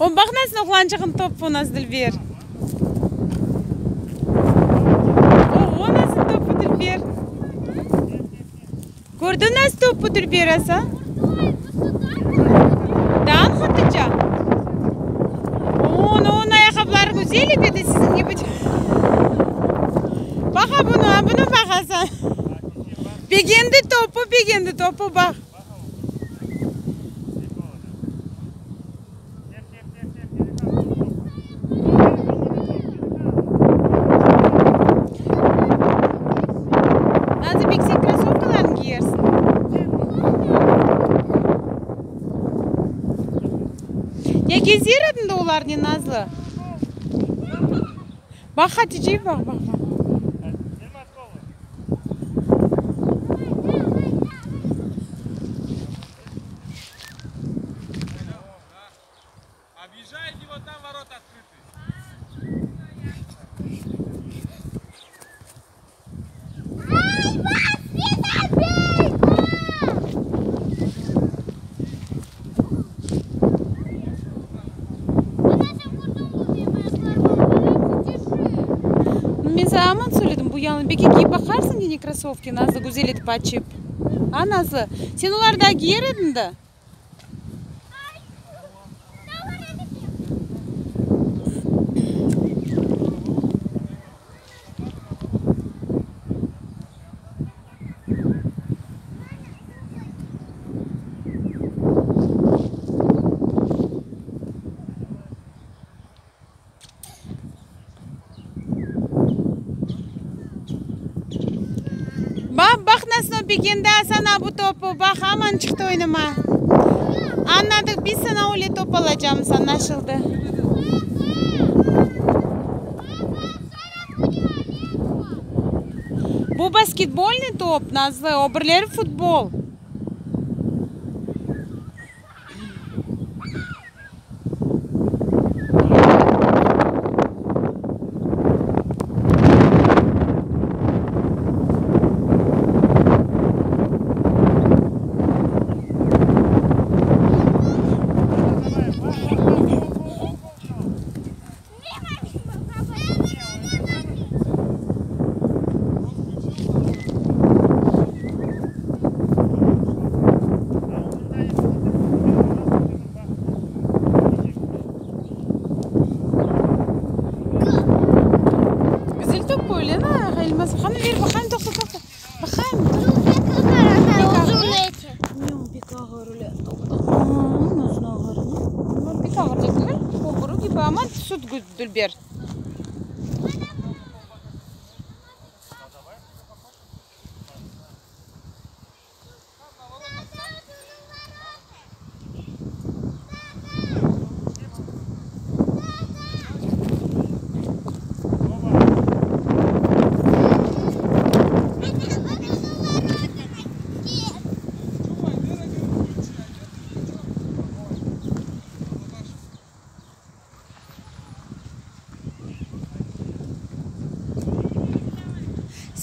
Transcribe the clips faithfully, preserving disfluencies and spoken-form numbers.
Он бахнет на гланчиком топ у нас дельвер. О, у нас топ дельвер. Гордо у нас топ дельвер, аса? Да, он хоть чё? О, ну на я хаблар гузели беды сизин не быть. Баха буну, а буну бахаса. Бегенди топу, бегенди топу бах. Кезереді олар не назлы. Бақ Хатиже, бақ, бақ, бақ. Объезжайте, вот там ворота открыты. Бекеги бақарсың дене кроссовки назы көзеледі пачеп. А назы, сен оларда киер едің да? Sana bu topu bak aman çıktı oynama. Anladık biz sana öyle top alacağımız anlaşıldı. Bu basketbolni top Nazlı, öbürleri futbol. Дульбер.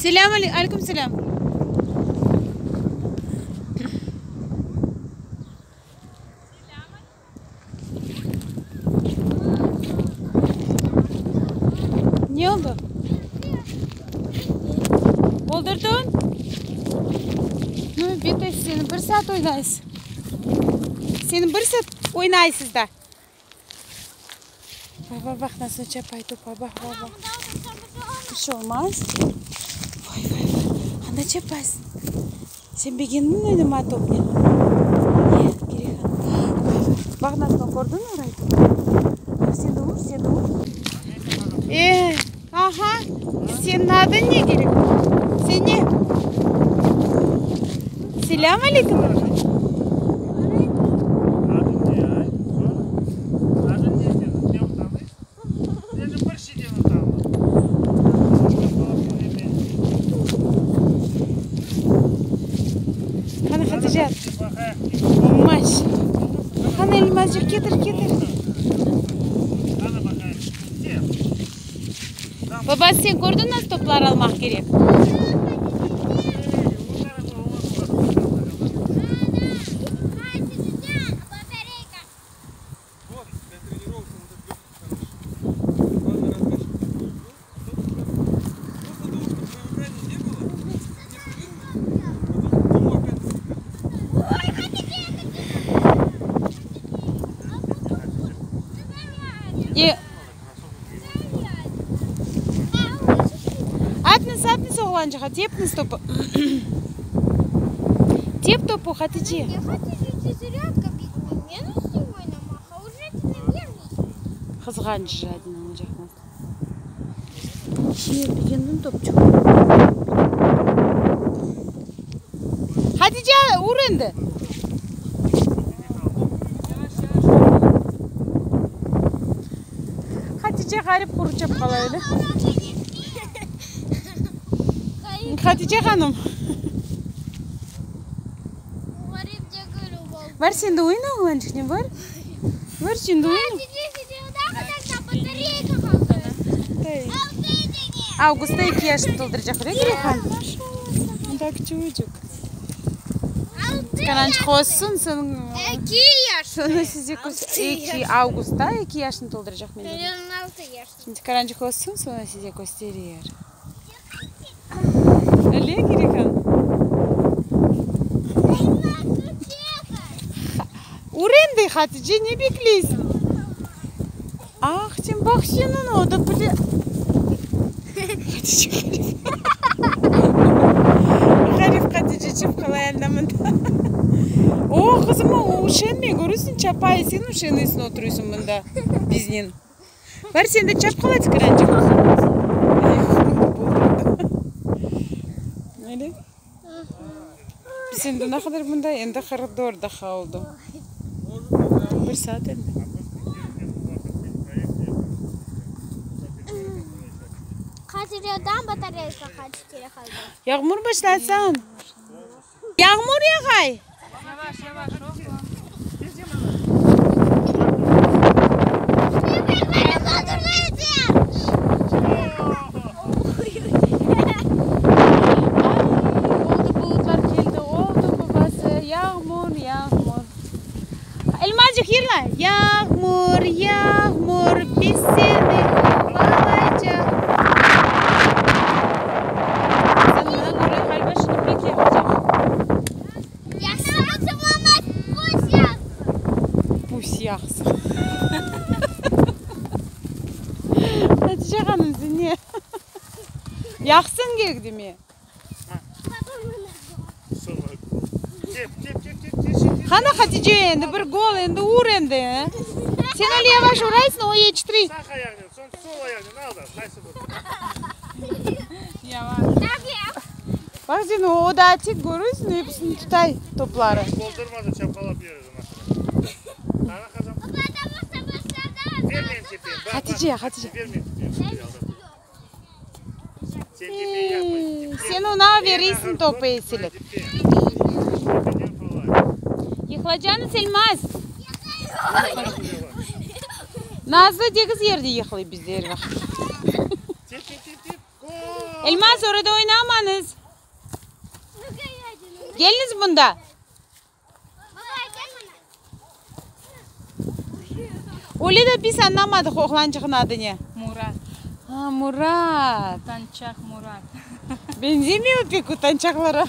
Селям алейкум селям. Не oldu? Olдырдың? Ну, беті сені бір сат ойнайсыз. Сені бір сат ойнайсыз да. Баба, бақ, насыл чап айту, баба, баба. Күш олмаз. Анда чапас. Сен бегенің ойныма топне? Е, керехан. Бағнасынан көрдің орайды? Сен дұғыр, сен дұғыр. Е, аға, сен нады не керек? Сен не? Селям алейкум. Baba sen gördün nasıl toplar almak gerek? И апнес апнес оғланжы қа, тепнес топы. Теп топу қаты че? Қызған жадынан жақнады. Шер дегендің топчу. Қаты че ұрынды? Хатиче гарип курчап калады. Хатиче ханым. Гарип жегүл бол. Бар сенде ойнау ланчыны бар? Бар сенде ойнау. Августта эки яшты толдыржак эле Гүлхан. Мындай чуучук. Кананчы косун сен эки эки августта эки яшын толдыржак мен. элүү алты яш. Сен кананчы косун сен сизге көстөрөр. Эле Гүлхан. Уренди Хатиже не беклейсин. Ах, тем бахсинын ода биле. О, кызым, ушенме, көрүсүн, чапай, сен ушенесин отурусун мында биздин. Бар сенде чап калат кранчык. Эле. Биз энди накадар мында, энди коридордо калдым. бир саат энди. Yağmur başlasın. Yağmur yağay. Yavaş yavaş oğlum. Oldu bulutlar geldi. Oldu babası. Yağmur yağmur. Elmacık yerler. Yağmur yağmur biz seni kovalayacağız. Хатиже ханым, сен не? Яқсың керек деме? Қана Хатиже енді бір гол, енді ұр енді. Сен әлі яваш ұрайсың, ой ечтірей. Сақ аяғынан, сон сол аяғынан алда, қайсы болды. Яваш. Бақ сен ода атек көресің, епісін тұтай топлары. Болдырмады, чапалап ереді. Қана қазам. Хатиже, Хатиже. Сен унау берейсің топы еселіп. Ехладжаны сельмаз. Назлы дегіз ерде ехлай біздер бақыт. Элмаз, орада ойнамаңыз. Келіңіз бұнда. Оледа біз аннамадық оғланчығын адыне? Мурат. А, Мурат. Танчақ Мурат. Бенземе өтпек ұтанчақлары.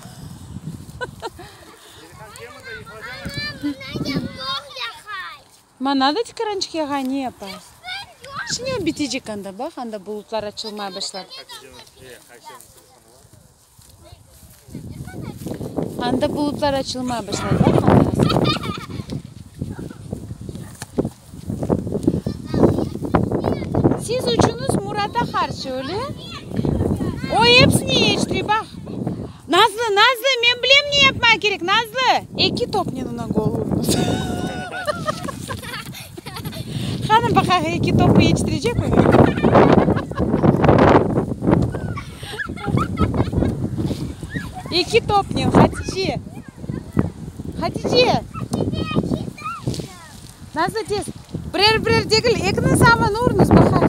Манады тікаранчық яға не апа? Шыне бітежек анда бақ, анда бұлытлар атшылмай башлар. Анда бұлытлар атшылмай башлар бақ, анда. Сіз үшіңіз Мұрата қаршы өлі? Ой, епсіне ештірі бақ. Назлы, Назлы, мен білем не епма керек, Назлы. Екі топ нен ұнан қолу. Ханым бақағы екі топы ештірі жек өлі? Екі топ нен, Хатиже. Хатиже. Назлы, тез. Бірер-бірер дегіл, екінің самын ұрыңыз бақағы.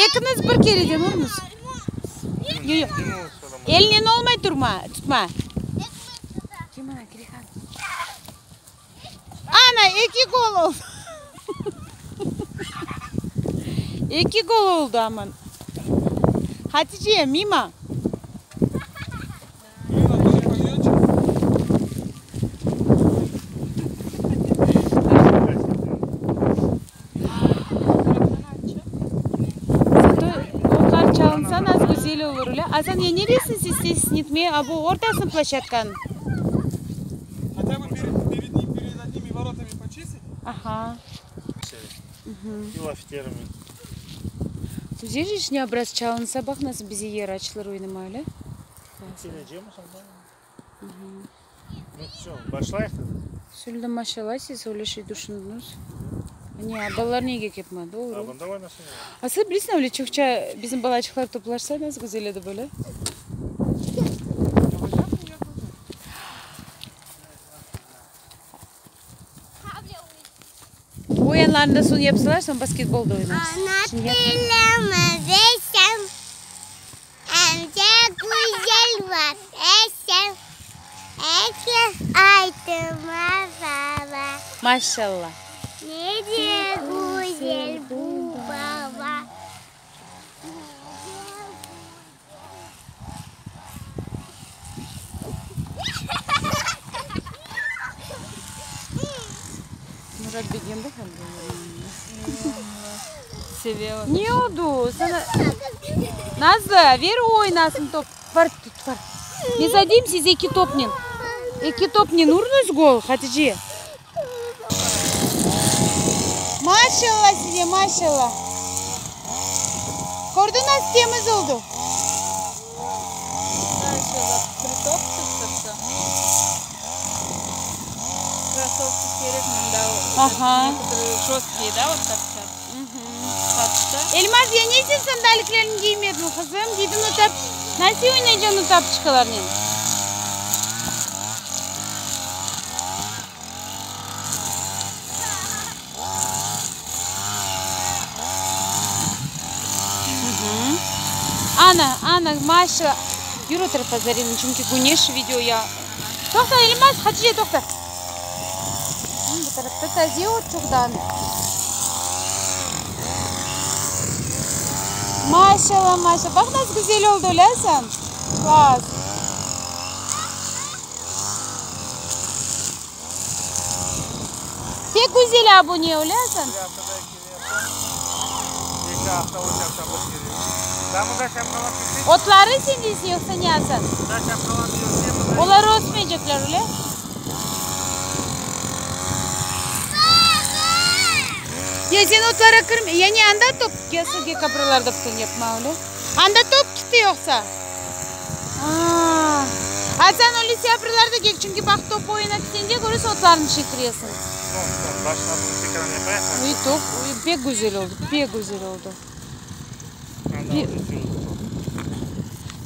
Ekiniz bir kereden olmuş. Elinin olmay durma, tutma. Ana iki gol oldu. iki gol oldu aman. Hatice'ye Mima. Hasan, yenilirsin siz siz Snitme, а bu ortasını площадкан. Хотя бы перед, перед ним, перед одними воротами почистить. Ага. И лафтерами. Здесь же не обращал на собак, нас без еера очларуй намали. Ну все, башла их? Сюда машалась и солишь душнусь. Не, баллар не гекипман, да? А с близким лечу вчера без баллач хлеб то плашься нас гузели добыли. Уянларда сун япсалар, сам баскетбол доинас. Машалла. Неде гузель бубава. Мурат бегем да хандула. Не уду. Наза, веруй нас им топ. Не садимся, зеки топнин. Эки топнин урнусь гол, хатиджи. Машалла сизе, машалла. Корду нас тема золду. Машалла, притопчик сорта. Кроссовки перед нам, да. Ага. Жесткие, да, вот торчат. Угу. Эльмаз, я не сен сандаликлерни киймедим, кызым. Дейдин утап. Наси ойнайжан утапчикаларнен. Ana, Ana, Masha, yürü tarafa zarinin çünkü güneş video ya. Tohta Elmas, Hatice tohta. Bu tarafta taziye oturdun. Maşallah maşallah. Bak nasıl güzel oldu öyle sen. Bak. Pek güzel abone öyle sen. Otları sendesi yoksa ne asan? Olar osmayacaklar öyle. Ya sen otlara kırma. Yani anda top kesilge kabralarda butun yapma öyle. Anda top gitti yoksa. Asan öyle siyabralarda gel çünkü bak top oynak sence görürse otlarını çekiriyorsun. Başla bunu tekrar yapayım. Uy top pek güzel oldu. Pek güzel oldu.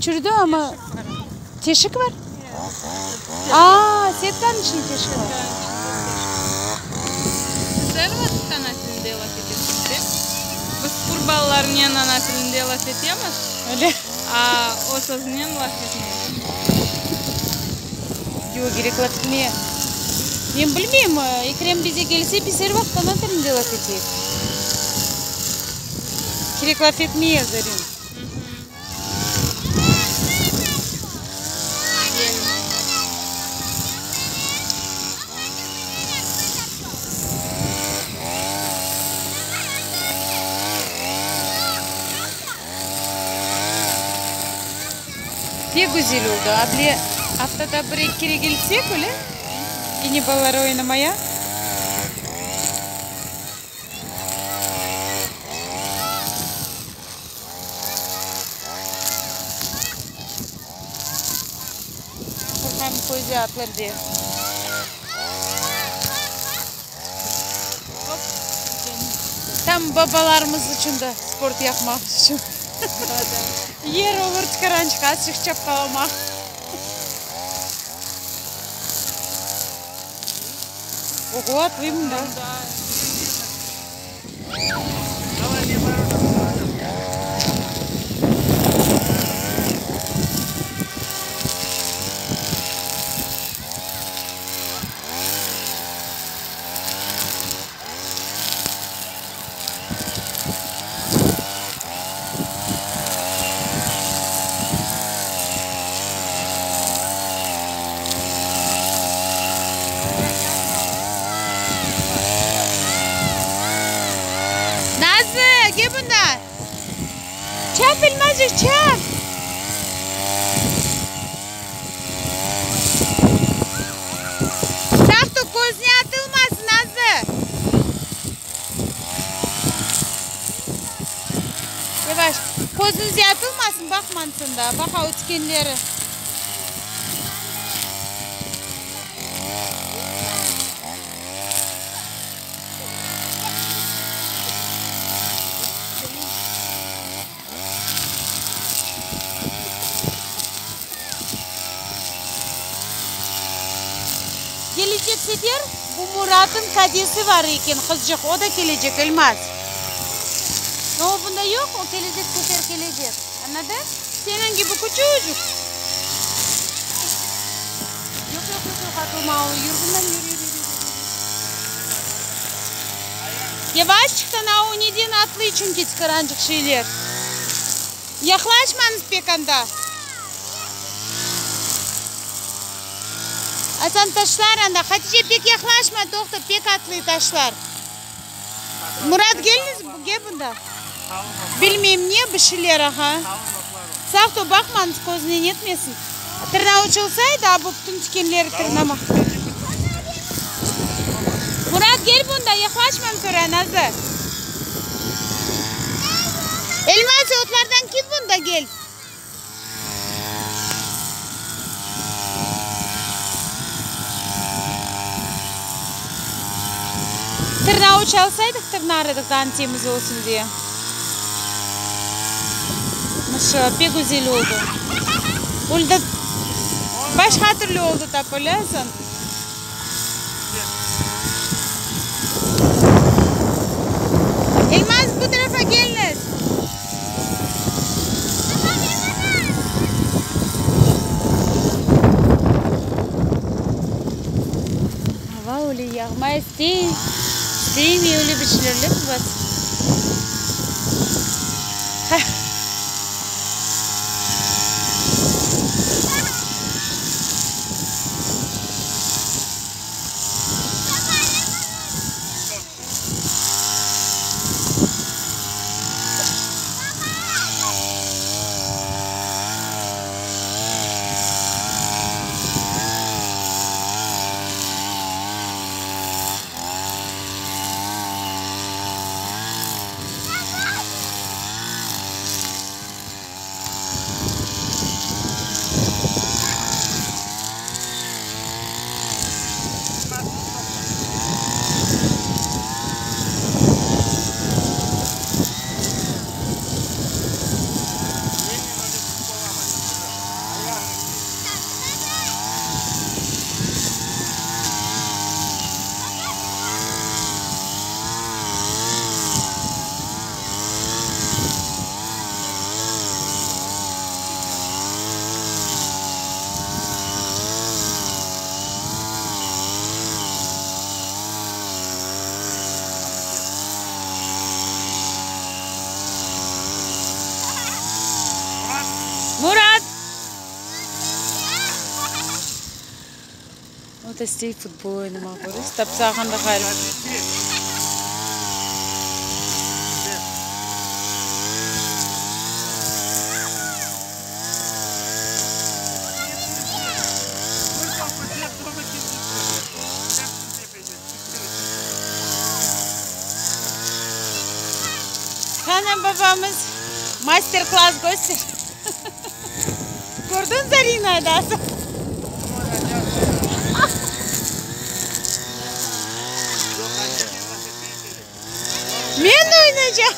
Чурда, ама тешик бар? А, сеттан үшін тешик бар. Сәрватты анасылында елас етеміз. Біз құрбаларынен анасылында елас етеміз. Әлі? А, осызынен елас етеміз. Йо, керек латықме. Мен білмейм, екрем бізе келсе, біз сәрватты анасылында елас етек. Керек латықме езарен. Пек үзел олды, абле аптада бір еккере келсек өлі? Ене балар ойнамая. Құрқам көзі атларды. Там бабаларымыз үшінді спорт яқмақ үшін. Ер олыр тікаранчық азшық чап қалама. Ого, атлыймын да. Çap elmacı çap. Ko'zingiz yatilmasin, Baxmantunda, baqa o'tganlari. Kelajak sefer bu Murat'ın kadesi var ekan, qizchiq, o da kelajak emas. No, bunda yo'q, o kelajak sefer kelajak. Anada seninki bu kuchucuk. Yo'q, yo'q, yo'q, hatoma, yurgundan yur, yur, yur. Yavaşçıqda na o neden atlı için keti karanjıq şeyler. Yaklaşmanız pekanda. Asan tashlar anda. Hatice pek yaklaşma, to'xta, pek atlı tashlar. Murat geldiniz mi? Ge bunda. Bilmeyim niye bışılır aha. Sağto bakmanız kozine yetmesin. Tırnağı uçulsaydı, bu bütün tikenleri tırnamak. Murat gel bunda, yaklaşmam sonra nazar. Elmas otlardan kim bunda gel? Tırnağı çalsaydık tırnağı aradıktan temiz olsun diye. Maşa pek güzel oldu. Ulda başka türlü oldu tapılasın. Elmas bu tarafa geliniz. Hava öyle yağmayız değil. Değil mi öyle bir şeylerle mi var? Tasty futbol o'ynamoq bo'ldi. Tapsag'anda xayr. Xonam babamiz master klass go'sti. Ko'rdingiz Zarinadasi? Men o'ynayman.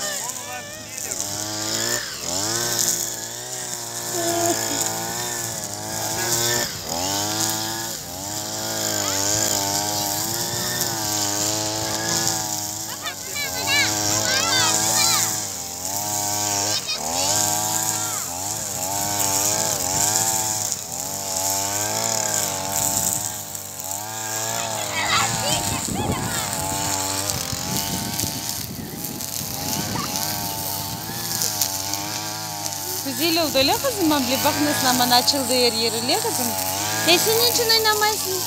Öyle kızım abla bak nasıl aman açıldı her yer öyle kızım. E senin için oynamayasın.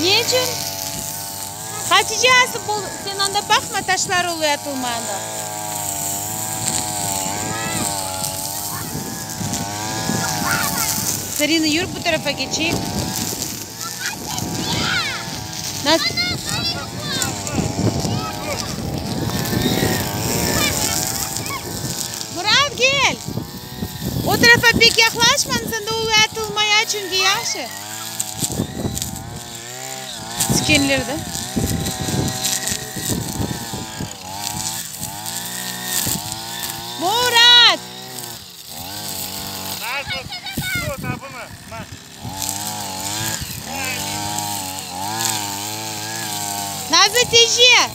Niye için? Hatice asıp ol, sen anda bakma taşlar oluyor atılmanda. Sarina yürü bu tarafa geçeyim. Nasıl? pek yaklaşmansın da ulu atılmaya çünkü yaşı. Tikenlerdi. Murat! Nasıl? Şu tabını. Nazlı teşe.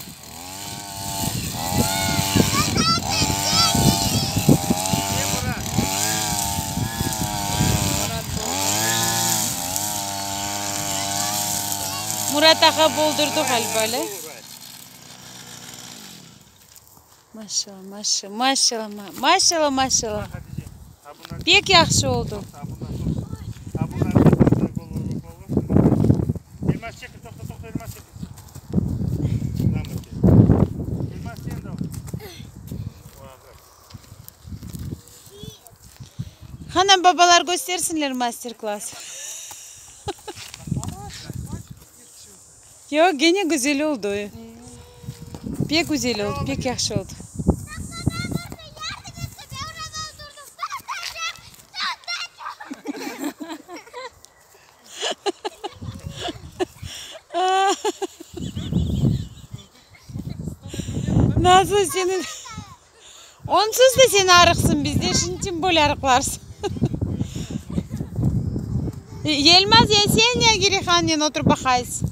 Murat ağa boldurdu galiba. Maşallah, maşallah, maşallah, maşallah, maşallah. Pek yaxşı oldu. Hanım babalar göstersinler master class. Yok gene güzel oldu. Pek güzel oldu, pek yaxşı oldu. Nasıl senin? Onsuz da sen arıqsın, bizde şimdi böyle arıqlarsın. Yelmaz ya sen ya Girikhan'dan oturup bakaysın.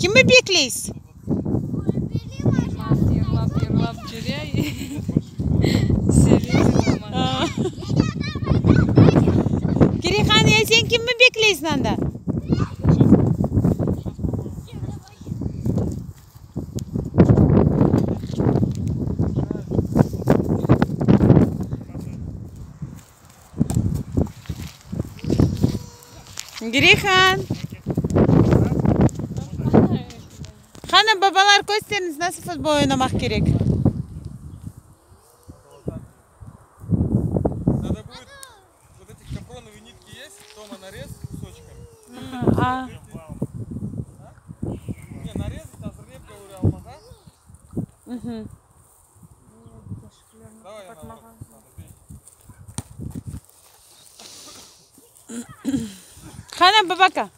Kimi bekleysiz? Yırlap yırlap yürüy. Seviyorum ama. Girikhan ya sen kimi bekleysin anda? Girikhan. Hanım babalar gösteriniz nasıl futbol oynamak gerek? Hanım babaka.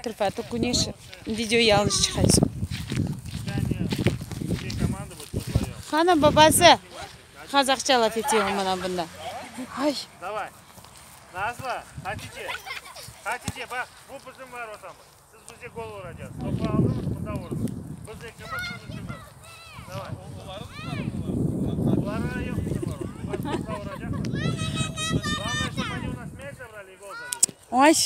Отрыв, а то кунешь, видео я лучше чихать. Хана бабасы, хазахчала фитилом она бында. Ай. Давай. Назла, хотите? Хотите, бах, вы быстрым воротам. Сыз бізде голову родят. Топа алымыз, бұнда ордыз. Бізде кіміз, сызы кіміз. Давай. Олары жоқ, бұнда ордят. Главное, чтобы они у нас мяч забрали и гол забили. Ой.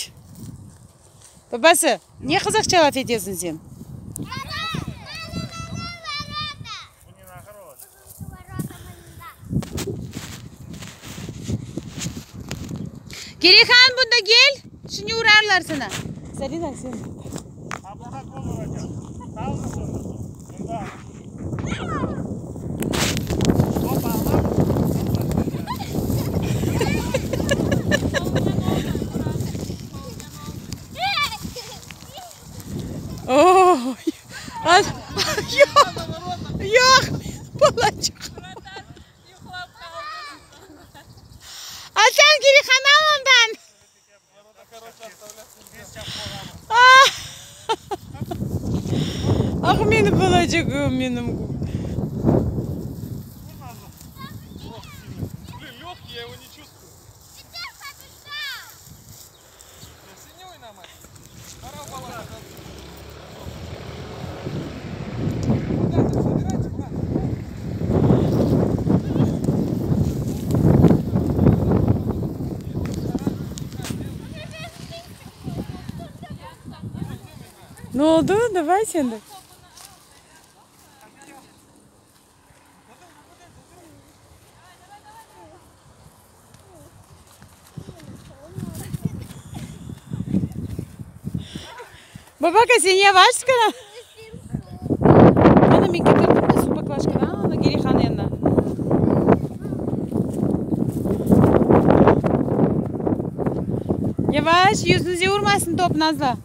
Babası, niye kızakça laf ediyorsun sen? Girikhan bunda gel, şimdi uğrarlar sana. Sarıda sen. Yo'q, bolachaq. Alsan Girikhan ondan. Ah, meni bolachaqim, menim. Лёгкий, я его не чувствую. Теперь побежал. Синёй на мать. Вторая балла. Ne oldu? Давай sen de. Babaka sen yavaş kara. Ana men getirdim de su baklaşkana, ana Girikhan yanına. Yavaş, yüzünüze vurmasın top Nazlı.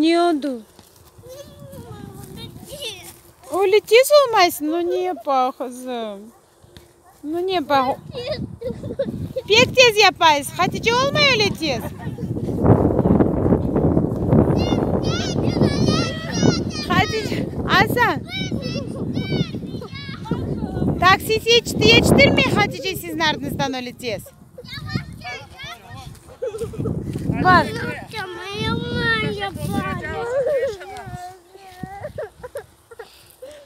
Не уйду. Улети сумайся, ну не пахоза. Ну не пахо. Пектез я пас. Хотите улмай улетез? Хотите? Аса. Taksi yetiştirmey Hatice sizin ardınızdan öleceğiz. Bak.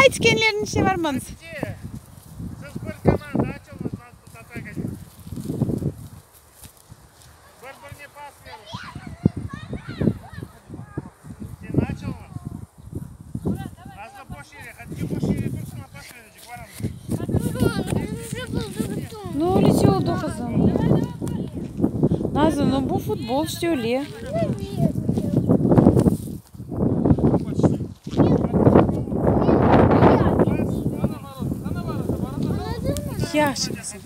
Aytganlarini ishga boramiz. Siz bir komanda ochamiz, biz to'xtaymiz. Bir-birga pas beramiz. Sen ochamiz. Hozir boshingga, hozir boshingga bir sona paslaydik, boramiz. Ну, улетел до Казани. Наза, ну был футбол, что ли? Яшек. Яшек.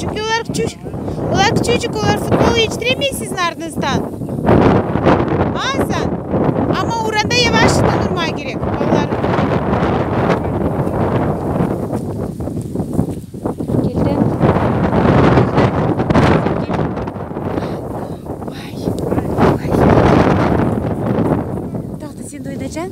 Çünkü onlar küçük, onlar küçük, onlar futbolu yetiştiremeyiz sizin ardınızdan. Azan. Ama oranda yavaşlıkta durmaya gerek. Onlar. Geldi. Vay, vay. Tahta sen doydacan.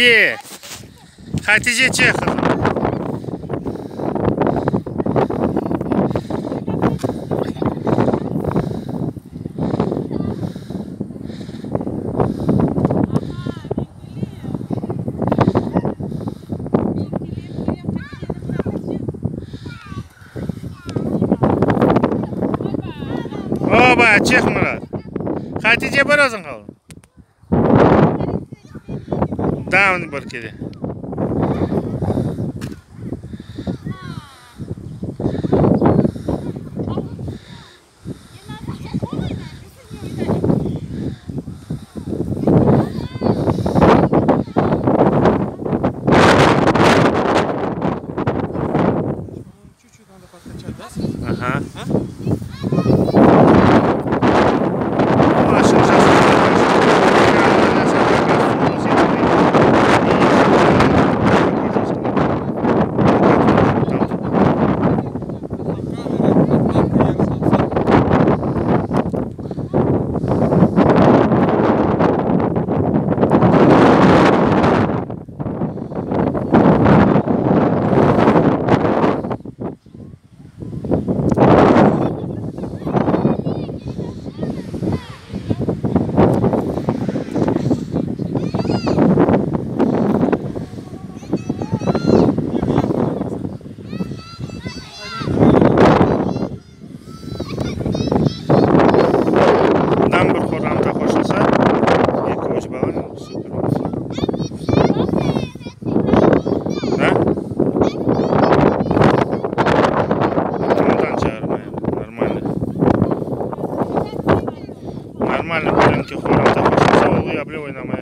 Е, Хатиже Чехова. Оба, Чехмурат. Хатиже Борозын қалды. Давно баркили. Чуть-чуть надо подкачать, да? Ага. Кораблевой нам